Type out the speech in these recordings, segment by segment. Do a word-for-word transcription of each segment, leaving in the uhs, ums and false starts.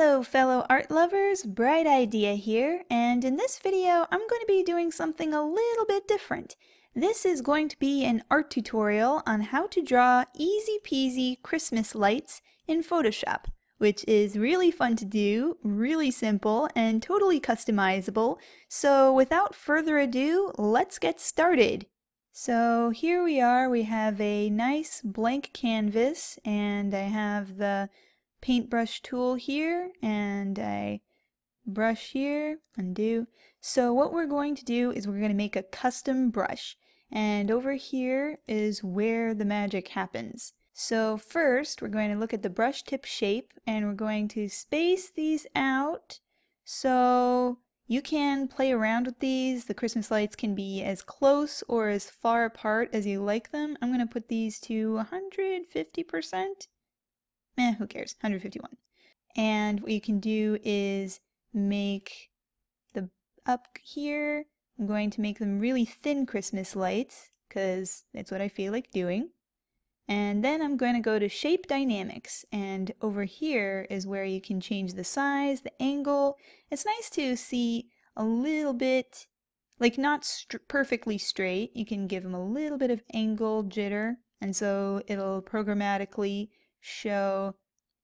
Hello fellow art lovers, Bright Idea here, and in this video I'm going to be doing something a little bit different. This is going to be an art tutorial on how to draw easy peasy Christmas lights in Photoshop, which is really fun to do, really simple, and totally customizable. So without further ado, let's get started. So here we are, we have a nice blank canvas, and I have the paintbrush tool here, and I brush here, undo. So what we're going to do is we're going to make a custom brush, and over here is where the magic happens. So first we're going to look at the brush tip shape, and we're going to space these out. So you can play around with these. The Christmas lights can be as close or as far apart as you like them. I'm going to put these to one hundred fifty percent. Eh, who cares, one hundred fifty-one. And what you can do is make the up here, I'm going to make them really thin Christmas lights, because that's what I feel like doing. And then I'm going to go to Shape Dynamics, and over here is where you can change the size, the angle. It's nice to see a little bit, like not st- perfectly straight. You can give them a little bit of angle jitter, and so it'll programmatically show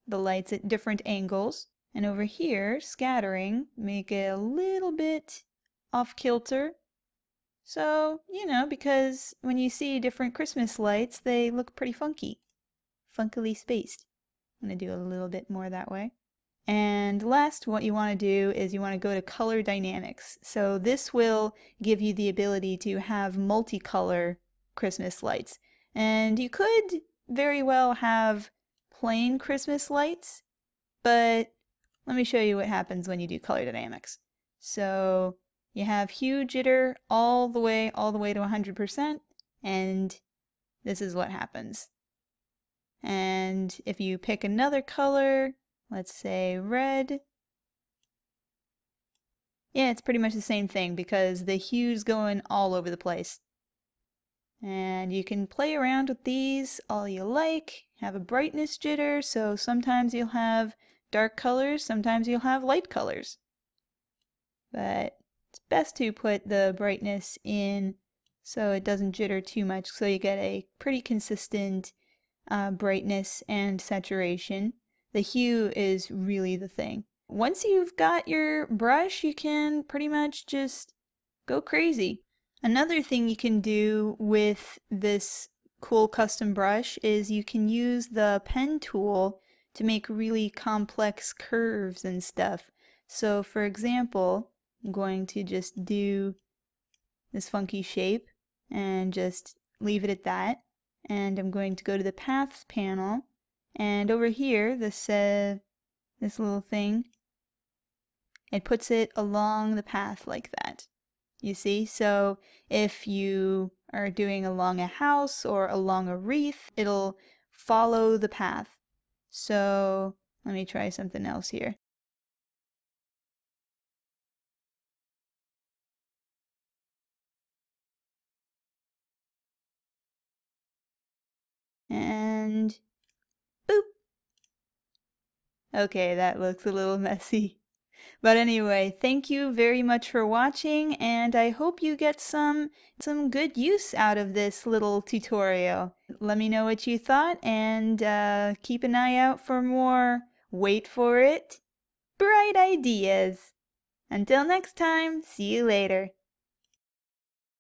the lights at different angles. And over here, scattering, make it a little bit off kilter. So, you know, because when you see different Christmas lights, they look pretty funky, funkily spaced. I'm going to do a little bit more that way. And last, what you want to do is you want to go to color dynamics. So this will give you the ability to have multicolor Christmas lights. And you could very well have plain Christmas lights, but let me show you what happens when you do color dynamics. So you have hue jitter all the way all the way to one hundred percent, and this is what happens. And if you pick another color, let's say red, yeah, it's pretty much the same thing because the hue's going all over the place. And you can play around with these all you like, have a brightness jitter, so sometimes you'll have dark colors, sometimes you'll have light colors. But it's best to put the brightness in so it doesn't jitter too much, so you get a pretty consistent uh, brightness and saturation. The hue is really the thing. Once you've got your brush, you can pretty much just go crazy. Another thing you can do with this cool custom brush is you can use the pen tool to make really complex curves and stuff. So for example, I'm going to just do this funky shape and just leave it at that. And I'm going to go to the paths panel, and over here this, uh, this little thing, it puts it along the path like that. You see, so if you are doing along a house or along a wreath, it'll follow the path. So let me try something else here. And boop. Okay, that looks a little messy. But anyway, thank you very much for watching, and I hope you get some some good use out of this little tutorial. Let me know what you thought, and uh, keep an eye out for more, wait for it, bright ideas. Until next time, see you later.